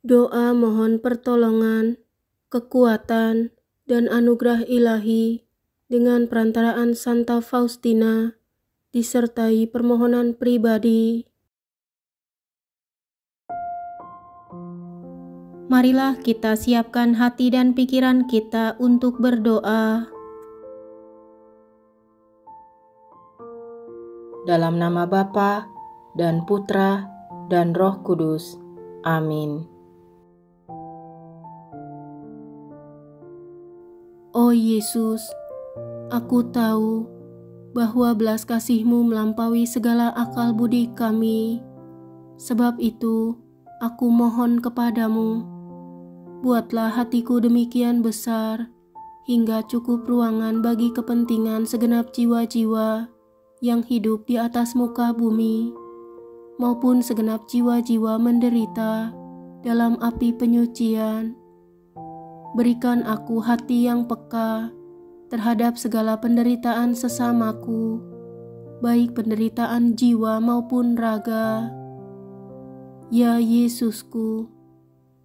doa mohon pertolongan, kekuatan, dan anugerah ilahi dengan perantaraan Santa Faustina, disertai permohonan pribadi. Marilah kita siapkan hati dan pikiran kita untuk berdoa. Dalam nama Bapa dan Putra dan Roh Kudus. Amin. Oh Yesus, aku tahu bahwa belas kasih-Mu melampaui segala akal budi kami. Sebab itu, aku mohon kepadamu, buatlah hatiku demikian besar, hingga cukup ruangan bagi kepentingan segenap jiwa-jiwa yang hidup di atas muka bumi, maupun segenap jiwa-jiwa menderita dalam api penyucian. Berikan aku hati yang peka terhadap segala penderitaan sesamaku, baik penderitaan jiwa maupun raga. Ya Yesusku,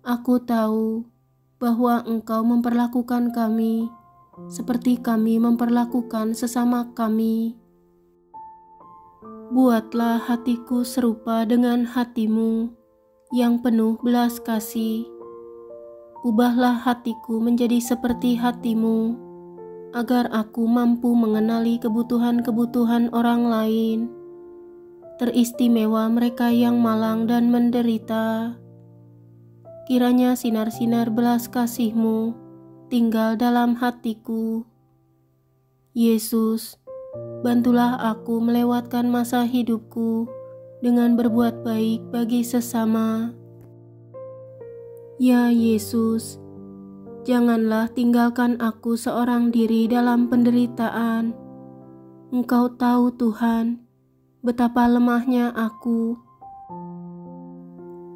aku tahu bahwa Engkau memperlakukan kami seperti kami memperlakukan sesama kami. Buatlah hatiku serupa dengan hatimu yang penuh belas kasih. Ubahlah hatiku menjadi seperti hatimu, agar aku mampu mengenali kebutuhan-kebutuhan orang lain, teristimewa mereka yang malang dan menderita. Kiranya sinar-sinar belas kasih-Mu tinggal dalam hatiku. Yesus, bantulah aku melewatkan masa hidupku dengan berbuat baik bagi sesama. Ya Yesus, janganlah tinggalkan aku seorang diri dalam penderitaan. Engkau tahu Tuhan, betapa lemahnya aku.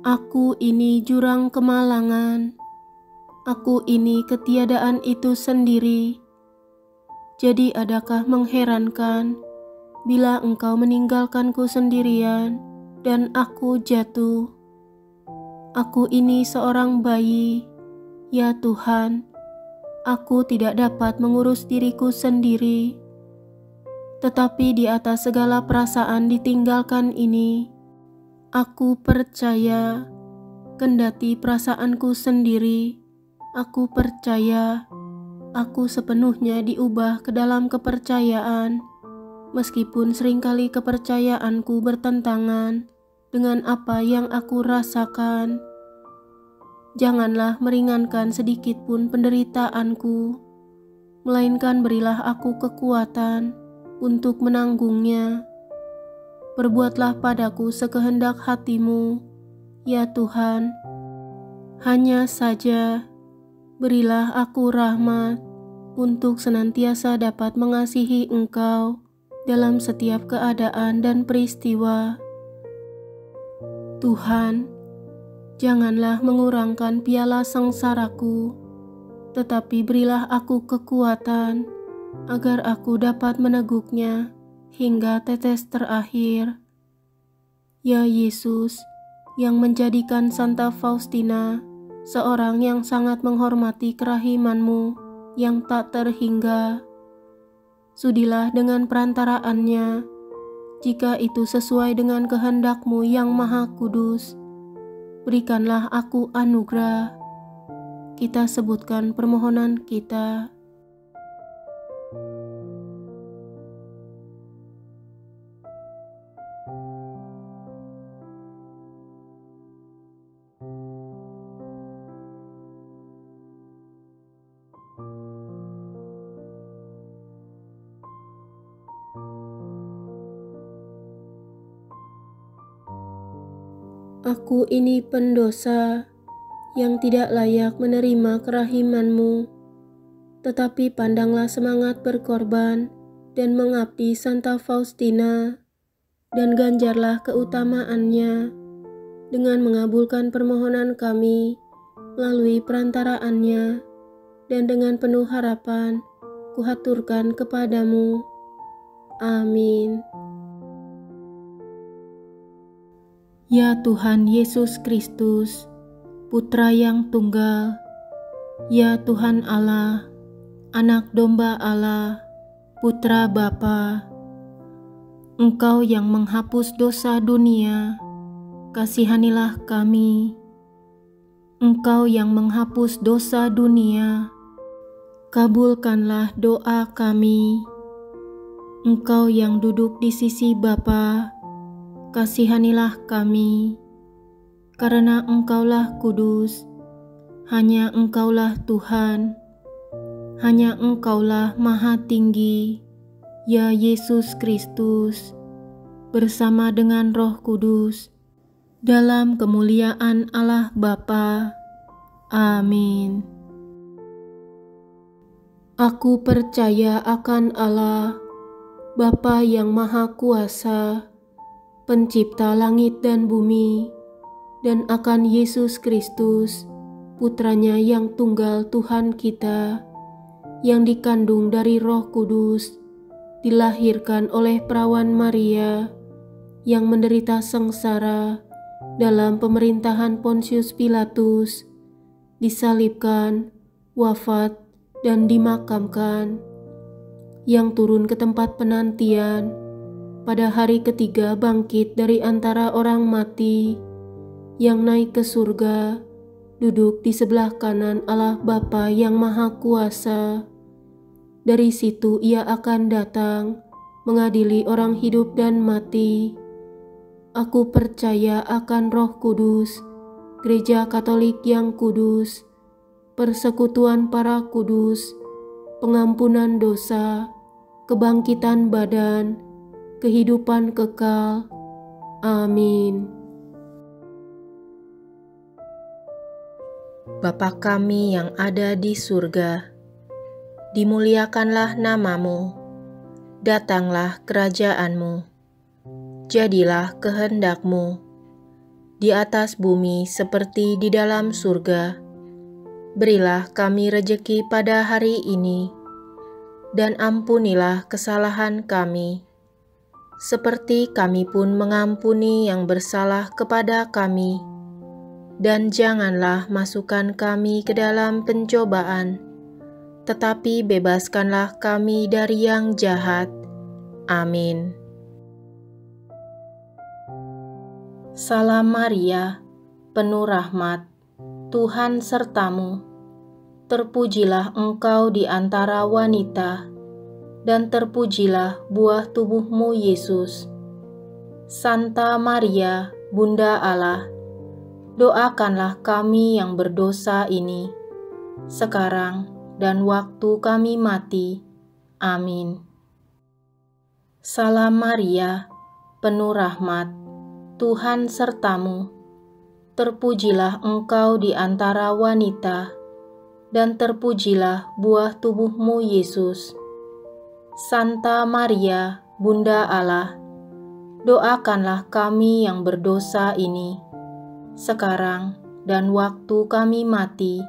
Aku ini jurang kemalangan. Aku ini ketiadaan itu sendiri. Jadi adakah mengherankan bila Engkau meninggalkanku sendirian dan aku jatuh? Aku ini seorang bayi, ya Tuhan, aku tidak dapat mengurus diriku sendiri. Tetapi di atas segala perasaan ditinggalkan ini, aku percaya, kendati perasaanku sendiri, aku percaya, aku sepenuhnya diubah ke dalam kepercayaan, meskipun seringkali kepercayaanku bertentangan dengan apa yang aku rasakan. Janganlah meringankan sedikitpun penderitaanku, melainkan berilah aku kekuatan untuk menanggungnya. Perbuatlah padaku sekehendak hatimu, ya Tuhan. Hanya saja, berilah aku rahmat untuk senantiasa dapat mengasihi Engkau dalam setiap keadaan dan peristiwa. Tuhan, janganlah mengurangkan piala sengsaraku, tetapi berilah aku kekuatan agar aku dapat meneguknya hingga tetes terakhir. Ya Yesus, yang menjadikan Santa Faustina seorang yang sangat menghormati kerahiman-Mu yang tak terhingga, sudilah dengan perantaraannya, jika itu sesuai dengan kehendak-Mu yang Maha Kudus, berikanlah aku anugerah. Kita sebutkan permohonan kita. Aku ini pendosa yang tidak layak menerima kerahiman-Mu, tetapi pandanglah semangat berkorban dan mengabdi Santa Faustina, dan ganjarlah keutamaannya dengan mengabulkan permohonan kami melalui perantaraannya, dan dengan penuh harapan kuhaturkan kepadamu. Amin. Ya Tuhan Yesus Kristus, Putra yang tunggal, ya Tuhan Allah, Anak Domba Allah, Putra Bapa, Engkau yang menghapus dosa dunia, kasihanilah kami. Engkau yang menghapus dosa dunia, kabulkanlah doa kami. Engkau yang duduk di sisi Bapa, kasihanilah kami. Karena Engkaulah kudus, hanya Engkaulah Tuhan, hanya Engkaulah Maha Tinggi, ya Yesus Kristus, bersama dengan Roh Kudus, dalam kemuliaan Allah Bapa. Amin. Aku percaya akan Allah, Bapa yang Maha Kuasa, Pencipta langit dan bumi, dan akan Yesus Kristus, Putranya yang tunggal Tuhan kita, yang dikandung dari Roh Kudus, dilahirkan oleh perawan Maria, yang menderita sengsara dalam pemerintahan Pontius Pilatus, disalibkan, wafat, dan dimakamkan, yang turun ke tempat penantian, pada hari ketiga bangkit dari antara orang mati, yang naik ke surga, duduk di sebelah kanan Allah Bapa yang Maha Kuasa. Dari situ ia akan datang, mengadili orang hidup dan mati. Aku percaya akan Roh Kudus, Gereja Katolik yang kudus, persekutuan para kudus, pengampunan dosa, kebangkitan badan, kehidupan kekal. Amin. Bapa kami yang ada di surga, dimuliakanlah nama-Mu, datanglah kerajaan-Mu, jadilah kehendak-Mu, di atas bumi seperti di dalam surga. Berilah kami rejeki pada hari ini, dan ampunilah kesalahan kami, seperti kami pun mengampuni yang bersalah kepada kami. Dan janganlah masukkan kami ke dalam pencobaan, tetapi bebaskanlah kami dari yang jahat. Amin. Salam Maria, penuh rahmat, Tuhan sertamu, terpujilah engkau di antara wanita, dan terpujilah buah tubuhmu Yesus. Santa Maria, Bunda Allah, doakanlah kami yang berdosa ini, sekarang dan waktu kami mati. Amin. Salam Maria, penuh rahmat, Tuhan sertamu, terpujilah engkau di antara wanita, dan terpujilah buah tubuhmu Yesus. Santa Maria, Bunda Allah, doakanlah kami yang berdosa ini, sekarang dan waktu kami mati.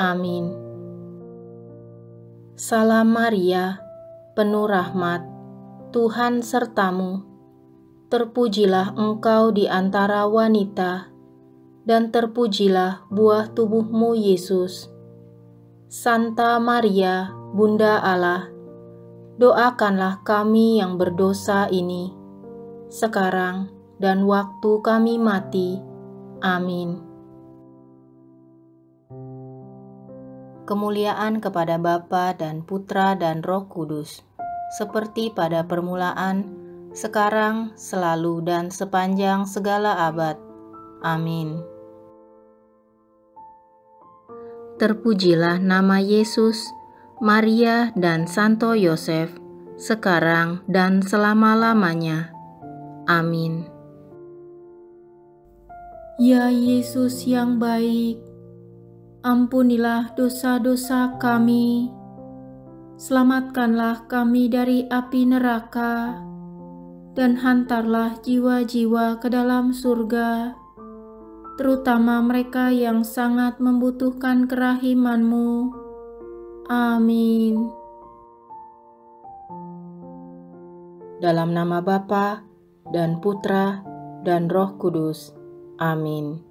Amin. Salam Maria, penuh rahmat, Tuhan sertamu, terpujilah engkau di antara wanita, dan terpujilah buah tubuhmu Yesus. Santa Maria, Bunda Allah, doakanlah kami yang berdosa ini, sekarang dan waktu kami mati. Amin. Kemuliaan kepada Bapa dan Putra dan Roh Kudus, seperti pada permulaan, sekarang, selalu, dan sepanjang segala abad. Amin. Terpujilah nama Yesus, Maria, dan Santo Yosef, sekarang dan selama-lamanya. Amin. Ya Yesus yang baik, ampunilah dosa-dosa kami, selamatkanlah kami dari api neraka, dan hantarlah jiwa-jiwa ke dalam surga, terutama mereka yang sangat membutuhkan kerahiman-Mu. Amin. Dalam nama Bapa dan Putra dan Roh Kudus. Amin.